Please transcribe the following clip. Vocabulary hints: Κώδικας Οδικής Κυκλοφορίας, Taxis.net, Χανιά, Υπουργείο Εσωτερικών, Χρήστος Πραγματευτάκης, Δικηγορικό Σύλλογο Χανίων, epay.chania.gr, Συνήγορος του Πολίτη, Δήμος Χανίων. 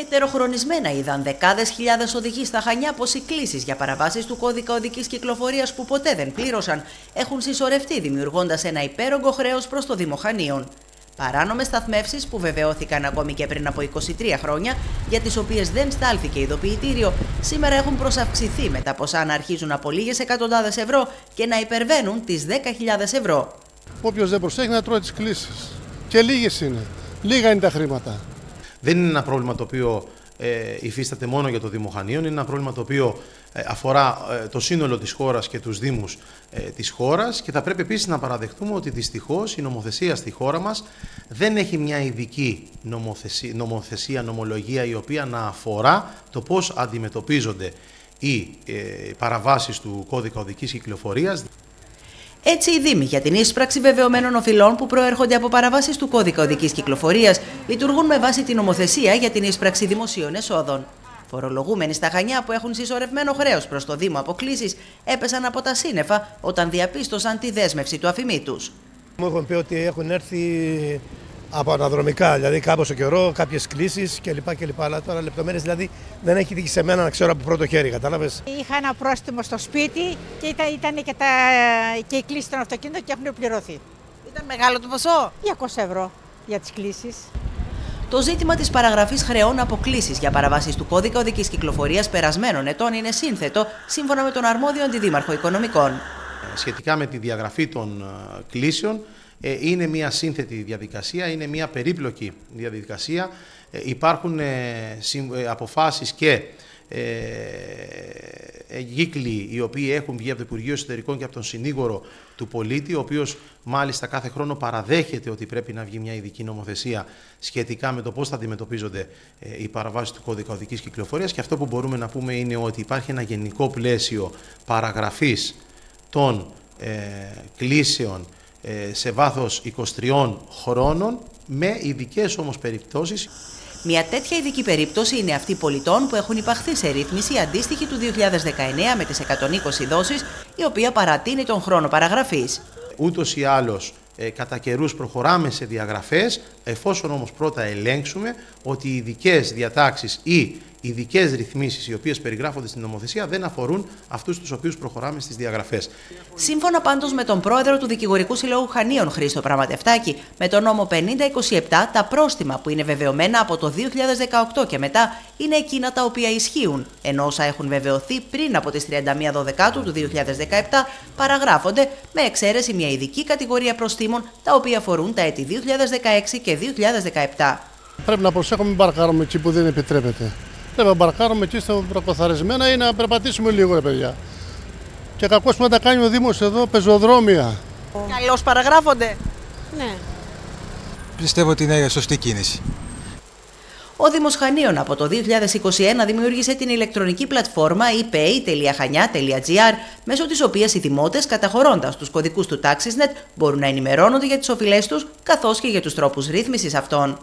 Ετεροχρονισμένα είδαν δεκάδες χιλιάδες οδηγοί στα Χανιά πως οι κλήσεις για παραβάσεις του κώδικα οδικής κυκλοφορίας που ποτέ δεν πλήρωσαν έχουν συσσωρευτεί, δημιουργώντας ένα υπέρογκο χρέος προς το Δήμο Χανίων. Παράνομες σταθμεύσεις που βεβαιώθηκαν ακόμη και πριν από 23 χρόνια, για τις οποίες δεν στάλθηκε ειδοποιητήριο, σήμερα έχουν προσαυξηθεί με τα ποσά να αρχίζουν από λίγες εκατοντάδες ευρώ και να υπερβαίνουν τις 10.000 ευρώ. Όποιος δεν προσέχει να τρώει τις κλήσεις. Και λίγες είναι. Λίγα είναι τα χρήματα. Δεν είναι ένα πρόβλημα το οποίο υφίσταται μόνο για το Δήμο Χανίων, είναι ένα πρόβλημα το οποίο αφορά το σύνολο της χώρας και τους δήμους της χώρας, και θα πρέπει επίσης να παραδεχτούμε ότι δυστυχώς η νομοθεσία στη χώρα μας δεν έχει μια ειδική νομολογία η οποία να αφορά το πώς αντιμετωπίζονται οι παραβάσεις του κώδικα οδικής κυκλοφορίας. Έτσι, οι δήμοι για την ίσπραξη βεβαιωμένων οφειλών που προέρχονται από παραβάσεις του κώδικα οδικής κυκλοφορίας λειτουργούν με βάση την νομοθεσία για την ίσπραξη δημοσίων εσόδων. Φορολογούμενοι στα Χανιά που έχουν συσσωρευμένο χρέος προς το Δήμο από κλήσεις έπεσαν από τα σύννεφα όταν διαπίστωσαν τη δέσμευση του αφημίτους. Μου έχουν πει ότι έχουν έρθει από αναδρομικά, δηλαδή κάποιο καιρό, κάποιες κλήσεις κλπ. Αλλά τώρα λεπτομέρειες δηλαδή δεν έχει τύχει σε μένα να ξέρω από πρώτο χέρι, κατάλαβες. Είχα ένα πρόστιμο στο σπίτι και ήταν και οι κλήσεις των αυτοκίνητων και έχουν πληρωθεί. Ήταν μεγάλο το ποσό. 200 ευρώ για τις κλήσεις. Το ζήτημα της παραγραφής χρεών από κλήσεις για παραβάσεις του κώδικα οδικής κυκλοφορίας περασμένων ετών είναι σύνθετο, σύμφωνα με τον αρμόδιο αντιδήμαρχο Οικονομικών. Σχετικά με τη διαγραφή των κλήσεων, είναι μια σύνθετη διαδικασία, είναι μια περίπλοκη διαδικασία. Υπάρχουν αποφάσεις και γύκλοι οι οποίοι έχουν βγει από το Υπουργείο Εσωτερικών και από τον Συνήγορο του Πολίτη, ο οποίος μάλιστα κάθε χρόνο παραδέχεται ότι πρέπει να βγει μια ειδική νομοθεσία σχετικά με το πώς θα αντιμετωπίζονται οι παραβάσεις του κώδικα οδικής κυκλοφορίας, και αυτό που μπορούμε να πούμε είναι ότι υπάρχει ένα γενικό πλαίσιο παραγραφής των κλήσεων σε βάθος 23 χρόνων, με ειδικές όμως περιπτώσεις. Μια τέτοια ειδική περίπτωση είναι αυτή πολιτών που έχουν υπαχθεί σε ρύθμιση αντίστοιχη του 2019 με τις 120 δόσεις, η οποία παρατείνει τον χρόνο παραγραφής. Ούτως ή άλλως, κατά καιρούς προχωράμε σε διαγραφές, εφόσον όμως πρώτα ελέγξουμε ότι οι ειδικές διατάξεις ή ειδικές ρυθμίσεις οι οποίες περιγράφονται στην νομοθεσία δεν αφορούν αυτούς τους οποίους προχωράμε στις διαγραφές. Σύμφωνα πάντως με τον πρόεδρο του Δικηγορικού Συλλόγου Χανίων, Χρήστο Πραγματευτάκη, με τον νόμο 5027 τα πρόστιμα που είναι βεβαιωμένα από το 2018 και μετά είναι εκείνα τα οποία ισχύουν, ενώ όσα έχουν βεβαιωθεί πριν από τις 31 Δωδεκάτου του 2017 παραγράφονται, με εξαίρεση μια ειδική κατηγορία προστήμων τα οποία αφορούν τα έτη 2016 και 2017. Πρέπει να προσέχουμε, μην παρακάνουμε εκεί που δεν επιτρέπεται. Πρέπει να μπαρκάρουμε εκεί στα προκαθαρισμένα ή να περπατήσουμε λίγο, ρε παιδιά. Και κακώς που να τα κάνει ο Δήμος εδώ, πεζοδρόμια. Καλώς παραγράφονται. Ναι. Πιστεύω ότι είναι σωστή κίνηση. Ο Δήμος Χανίων από το 2021 δημιούργησε την ηλεκτρονική πλατφόρμα epay.chania.gr, μέσω της οποίας οι δημότες, καταχωρώντας τους κωδικούς του Taxis.net, μπορούν να ενημερώνονται για τις οφειλές τους καθώς και για τους τρόπους ρύθμισης αυτών.